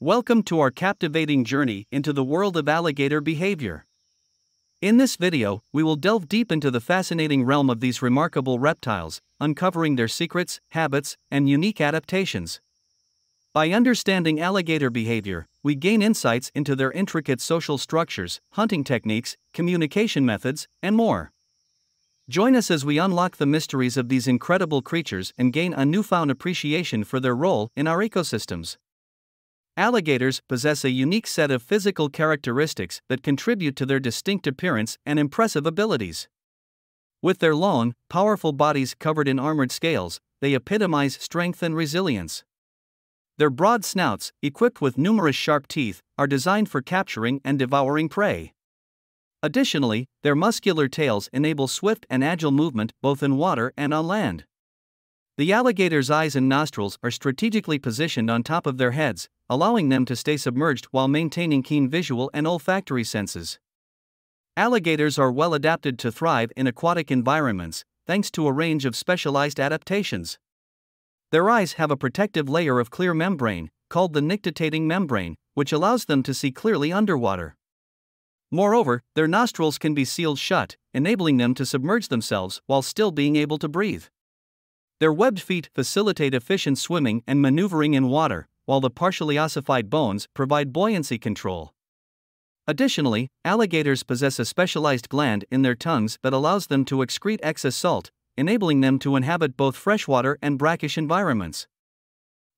Welcome to our captivating journey into the world of alligator behavior. In this video, we will delve deep into the fascinating realm of these remarkable reptiles, uncovering their secrets, habits, and unique adaptations. By understanding alligator behavior, we gain insights into their intricate social structures, hunting techniques, communication methods, and more. Join us as we unlock the mysteries of these incredible creatures and gain a newfound appreciation for their role in our ecosystems. Alligators possess a unique set of physical characteristics that contribute to their distinct appearance and impressive abilities. With their long, powerful bodies covered in armored scales, they epitomize strength and resilience. Their broad snouts, equipped with numerous sharp teeth, are designed for capturing and devouring prey. Additionally, their muscular tails enable swift and agile movement both in water and on land. The alligator's eyes and nostrils are strategically positioned on top of their heads, allowing them to stay submerged while maintaining keen visual and olfactory senses. Alligators are well adapted to thrive in aquatic environments, thanks to a range of specialized adaptations. Their eyes have a protective layer of clear membrane, called the nictitating membrane, which allows them to see clearly underwater. Moreover, their nostrils can be sealed shut, enabling them to submerge themselves while still being able to breathe. Their webbed feet facilitate efficient swimming and maneuvering in water, while the partially ossified bones provide buoyancy control. Additionally, alligators possess a specialized gland in their tongues that allows them to excrete excess salt, enabling them to inhabit both freshwater and brackish environments.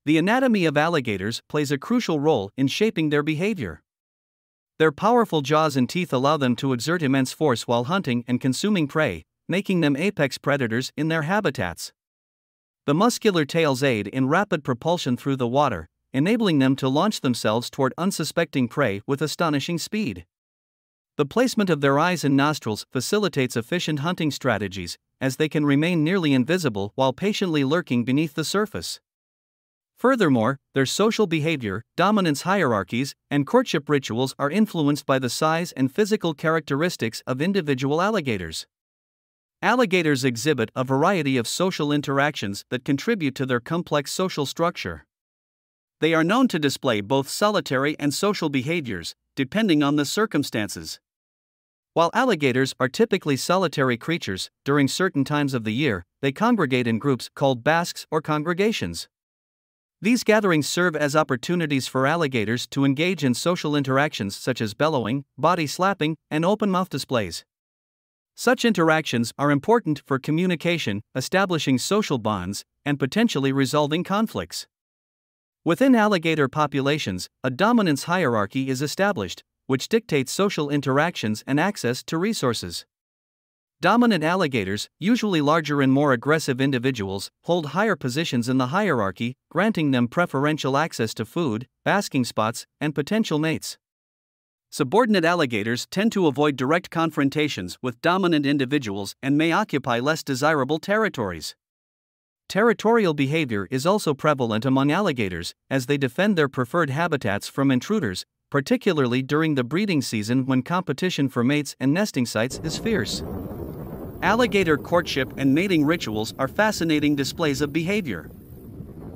The anatomy of alligators plays a crucial role in shaping their behavior. Their powerful jaws and teeth allow them to exert immense force while hunting and consuming prey, making them apex predators in their habitats. The muscular tails aid in rapid propulsion through the water, enabling them to launch themselves toward unsuspecting prey with astonishing speed. The placement of their eyes and nostrils facilitates efficient hunting strategies, as they can remain nearly invisible while patiently lurking beneath the surface. Furthermore, their social behavior, dominance hierarchies, and courtship rituals are influenced by the size and physical characteristics of individual alligators. Alligators exhibit a variety of social interactions that contribute to their complex social structure. They are known to display both solitary and social behaviors, depending on the circumstances. While alligators are typically solitary creatures, during certain times of the year, they congregate in groups called basques or congregations. These gatherings serve as opportunities for alligators to engage in social interactions such as bellowing, body slapping, and open mouth displays. Such interactions are important for communication, establishing social bonds, and potentially resolving conflicts. Within alligator populations, a dominance hierarchy is established, which dictates social interactions and access to resources. Dominant alligators, usually larger and more aggressive individuals, hold higher positions in the hierarchy, granting them preferential access to food, basking spots, and potential mates. Subordinate alligators tend to avoid direct confrontations with dominant individuals and may occupy less desirable territories. Territorial behavior is also prevalent among alligators, as they defend their preferred habitats from intruders, particularly during the breeding season when competition for mates and nesting sites is fierce. Alligator courtship and mating rituals are fascinating displays of behavior.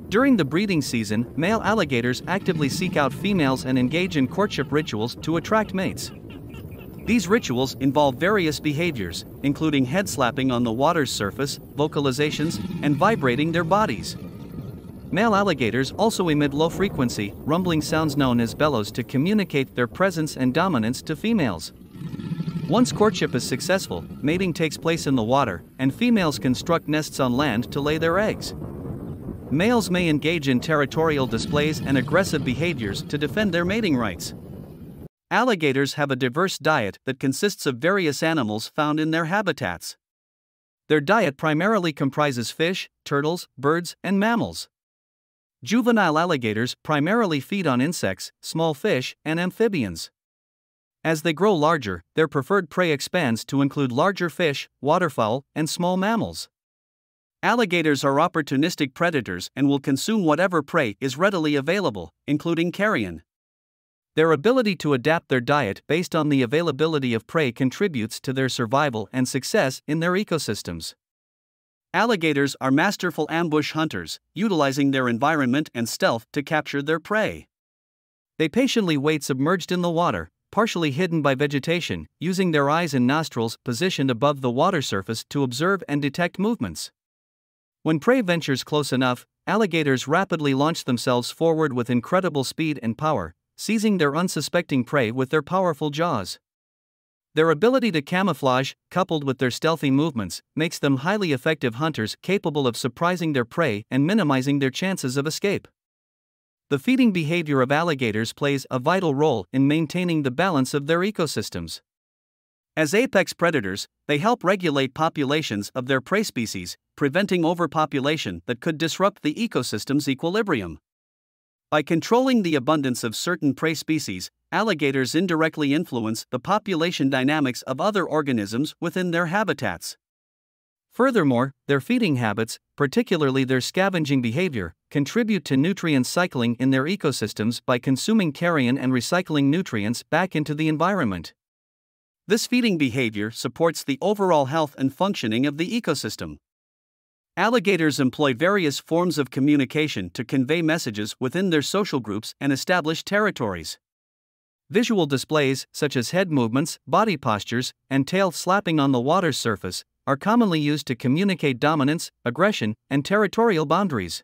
During the breeding season, male alligators actively seek out females and engage in courtship rituals to attract mates. These rituals involve various behaviors, including head slapping on the water's surface, vocalizations, and vibrating their bodies. Male alligators also emit low-frequency, rumbling sounds known as bellows to communicate their presence and dominance to females. Once courtship is successful, mating takes place in the water, and females construct nests on land to lay their eggs. Males may engage in territorial displays and aggressive behaviors to defend their mating rights. Alligators have a diverse diet that consists of various animals found in their habitats. Their diet primarily comprises fish, turtles, birds, and mammals. Juvenile alligators primarily feed on insects, small fish, and amphibians. As they grow larger, their preferred prey expands to include larger fish, waterfowl, and small mammals. Alligators are opportunistic predators and will consume whatever prey is readily available, including carrion. Their ability to adapt their diet based on the availability of prey contributes to their survival and success in their ecosystems. Alligators are masterful ambush hunters, utilizing their environment and stealth to capture their prey. They patiently wait submerged in the water, partially hidden by vegetation, using their eyes and nostrils positioned above the water surface to observe and detect movements. When prey ventures close enough, alligators rapidly launch themselves forward with incredible speed and power, seizing their unsuspecting prey with their powerful jaws. Their ability to camouflage, coupled with their stealthy movements, makes them highly effective hunters capable of surprising their prey and minimizing their chances of escape. The feeding behavior of alligators plays a vital role in maintaining the balance of their ecosystems. As apex predators, they help regulate populations of their prey species, preventing overpopulation that could disrupt the ecosystem's equilibrium. By controlling the abundance of certain prey species, alligators indirectly influence the population dynamics of other organisms within their habitats. Furthermore, their feeding habits, particularly their scavenging behavior, contribute to nutrient cycling in their ecosystems by consuming carrion and recycling nutrients back into the environment. This feeding behavior supports the overall health and functioning of the ecosystem. Alligators employ various forms of communication to convey messages within their social groups and establish territories. Visual displays, such as head movements, body postures, and tail slapping on the water surface, are commonly used to communicate dominance, aggression, and territorial boundaries.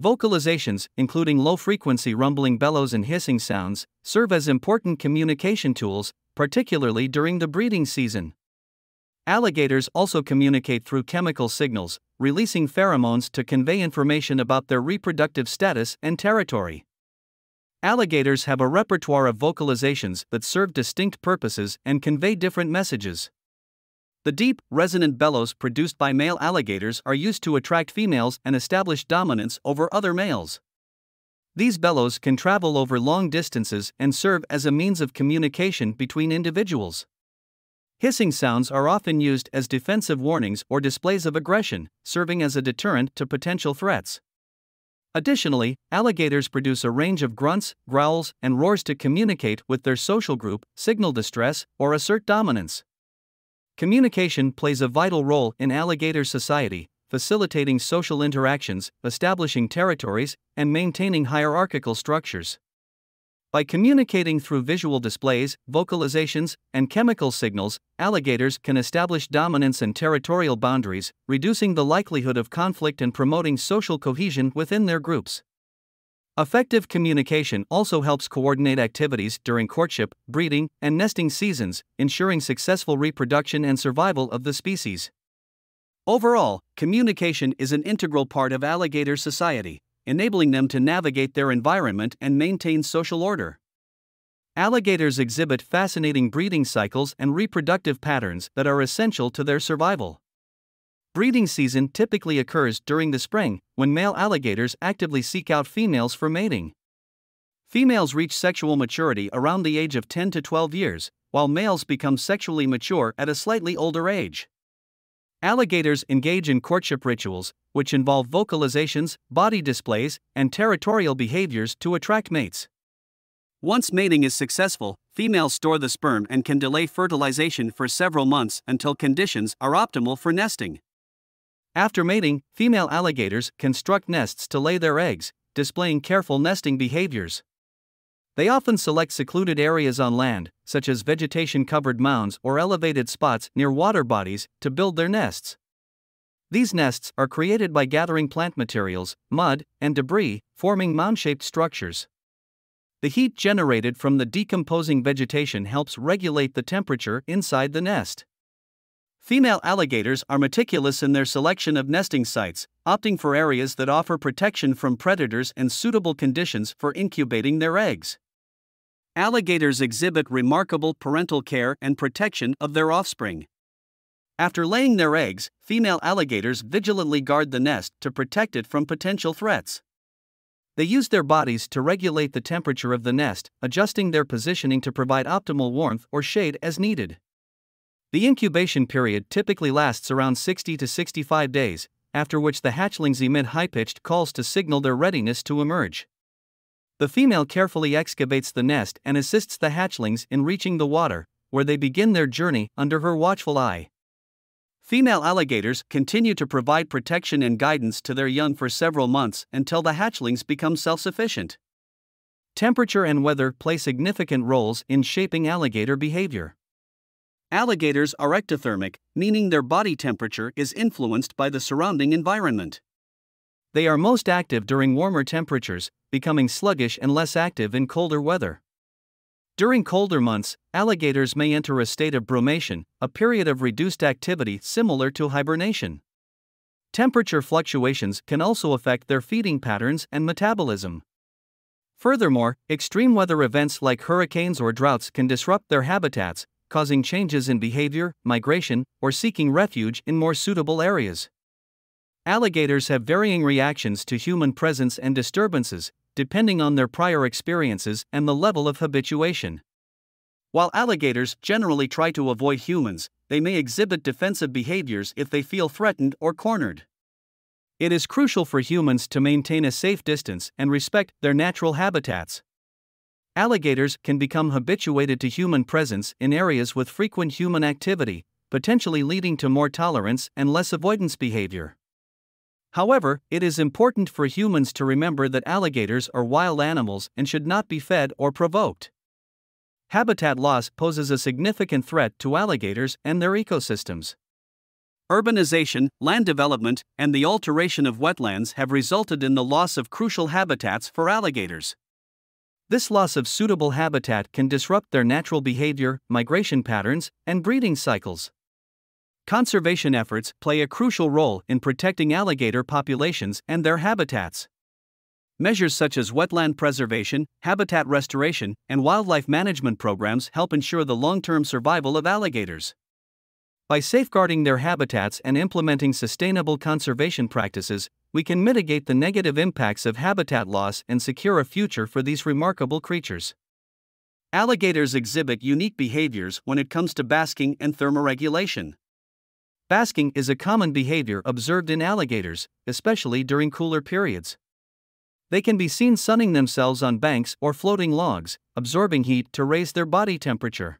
Vocalizations, including low-frequency rumbling bellows and hissing sounds, serve as important communication tools, particularly during the breeding season. Alligators also communicate through chemical signals, releasing pheromones to convey information about their reproductive status and territory. Alligators have a repertoire of vocalizations that serve distinct purposes and convey different messages. The deep, resonant bellows produced by male alligators are used to attract females and establish dominance over other males. These bellows can travel over long distances and serve as a means of communication between individuals. Hissing sounds are often used as defensive warnings or displays of aggression, serving as a deterrent to potential threats. Additionally, alligators produce a range of grunts, growls, and roars to communicate with their social group, signal distress, or assert dominance. Communication plays a vital role in alligator society, facilitating social interactions, establishing territories, and maintaining hierarchical structures. By communicating through visual displays, vocalizations, and chemical signals, alligators can establish dominance and territorial boundaries, reducing the likelihood of conflict and promoting social cohesion within their groups. Effective communication also helps coordinate activities during courtship, breeding, and nesting seasons, ensuring successful reproduction and survival of the species. Overall, communication is an integral part of alligator society, enabling them to navigate their environment and maintain social order. Alligators exhibit fascinating breeding cycles and reproductive patterns that are essential to their survival. Breeding season typically occurs during the spring, when male alligators actively seek out females for mating. Females reach sexual maturity around the age of 10 to 12 years, while males become sexually mature at a slightly older age. Alligators engage in courtship rituals, which involve vocalizations, body displays, and territorial behaviors to attract mates. Once mating is successful, females store the sperm and can delay fertilization for several months until conditions are optimal for nesting. After mating, female alligators construct nests to lay their eggs, displaying careful nesting behaviors. They often select secluded areas on land, such as vegetation-covered mounds or elevated spots near water bodies, to build their nests. These nests are created by gathering plant materials, mud, and debris, forming mound-shaped structures. The heat generated from the decomposing vegetation helps regulate the temperature inside the nest. Female alligators are meticulous in their selection of nesting sites, opting for areas that offer protection from predators and suitable conditions for incubating their eggs. Alligators exhibit remarkable parental care and protection of their offspring. After laying their eggs, female alligators vigilantly guard the nest to protect it from potential threats. They use their bodies to regulate the temperature of the nest, adjusting their positioning to provide optimal warmth or shade as needed. The incubation period typically lasts around 60 to 65 days, after which the hatchlings emit high-pitched calls to signal their readiness to emerge. The female carefully excavates the nest and assists the hatchlings in reaching the water, where they begin their journey under her watchful eye. Female alligators continue to provide protection and guidance to their young for several months until the hatchlings become self-sufficient. Temperature and weather play significant roles in shaping alligator behavior. Alligators are ectothermic, meaning their body temperature is influenced by the surrounding environment. They are most active during warmer temperatures, becoming sluggish and less active in colder weather. During colder months, alligators may enter a state of bromation, a period of reduced activity similar to hibernation. Temperature fluctuations can also affect their feeding patterns and metabolism. Furthermore, extreme weather events like hurricanes or droughts can disrupt their habitats, causing changes in behavior, migration, or seeking refuge in more suitable areas. Alligators have varying reactions to human presence and disturbances, depending on their prior experiences and the level of habituation. While alligators generally try to avoid humans, they may exhibit defensive behaviors if they feel threatened or cornered. It is crucial for humans to maintain a safe distance and respect their natural habitats. Alligators can become habituated to human presence in areas with frequent human activity, potentially leading to more tolerance and less avoidance behavior. However, it is important for humans to remember that alligators are wild animals and should not be fed or provoked. Habitat loss poses a significant threat to alligators and their ecosystems. Urbanization, land development, and the alteration of wetlands have resulted in the loss of crucial habitats for alligators. This loss of suitable habitat can disrupt their natural behavior, migration patterns, and breeding cycles. Conservation efforts play a crucial role in protecting alligator populations and their habitats. Measures such as wetland preservation, habitat restoration, and wildlife management programs help ensure the long-term survival of alligators. By safeguarding their habitats and implementing sustainable conservation practices, we can mitigate the negative impacts of habitat loss and secure a future for these remarkable creatures. Alligators exhibit unique behaviors when it comes to basking and thermoregulation. Basking is a common behavior observed in alligators, especially during cooler periods. They can be seen sunning themselves on banks or floating logs, absorbing heat to raise their body temperature.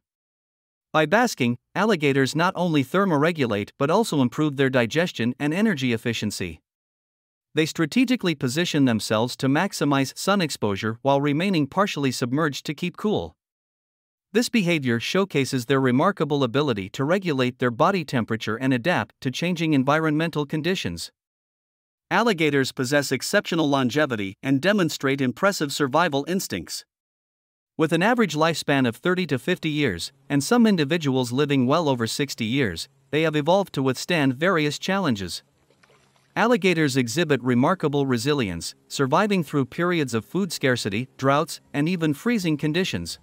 By basking, alligators not only thermoregulate but also improve their digestion and energy efficiency. They strategically position themselves to maximize sun exposure while remaining partially submerged to keep cool. This behavior showcases their remarkable ability to regulate their body temperature and adapt to changing environmental conditions. Alligators possess exceptional longevity and demonstrate impressive survival instincts. With an average lifespan of 30 to 50 years, and some individuals living well over 60 years, they have evolved to withstand various challenges. Alligators exhibit remarkable resilience, surviving through periods of food scarcity, droughts, and even freezing conditions.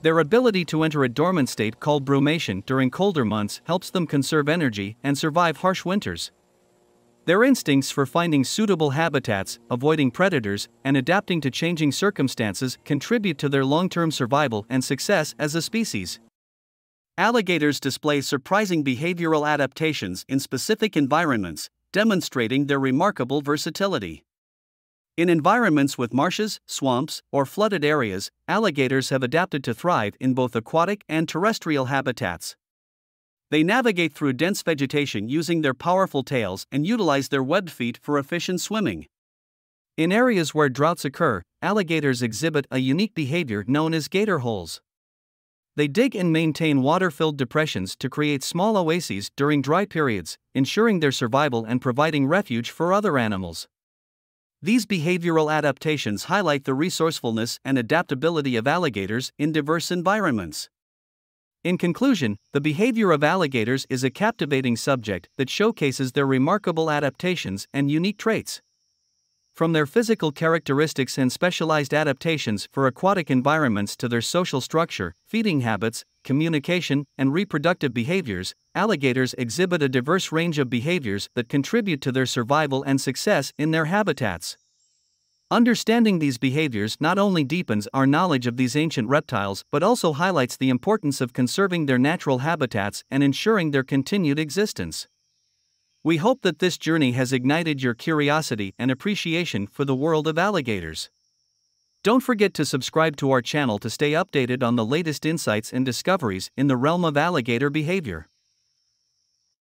Their ability to enter a dormant state called brumation during colder months helps them conserve energy and survive harsh winters. Their instincts for finding suitable habitats, avoiding predators, and adapting to changing circumstances contribute to their long-term survival and success as a species. Alligators display surprising behavioral adaptations in specific environments, demonstrating their remarkable versatility. In environments with marshes, swamps, or flooded areas, alligators have adapted to thrive in both aquatic and terrestrial habitats. They navigate through dense vegetation using their powerful tails and utilize their webbed feet for efficient swimming. In areas where droughts occur, alligators exhibit a unique behavior known as gator holes. They dig and maintain water-filled depressions to create small oases during dry periods, ensuring their survival and providing refuge for other animals. These behavioral adaptations highlight the resourcefulness and adaptability of alligators in diverse environments. In conclusion, the behavior of alligators is a captivating subject that showcases their remarkable adaptations and unique traits. From their physical characteristics and specialized adaptations for aquatic environments to their social structure, feeding habits, communication, and reproductive behaviors, alligators exhibit a diverse range of behaviors that contribute to their survival and success in their habitats. Understanding these behaviors not only deepens our knowledge of these ancient reptiles but also highlights the importance of conserving their natural habitats and ensuring their continued existence. We hope that this journey has ignited your curiosity and appreciation for the world of alligators. Don't forget to subscribe to our channel to stay updated on the latest insights and discoveries in the realm of alligator behavior.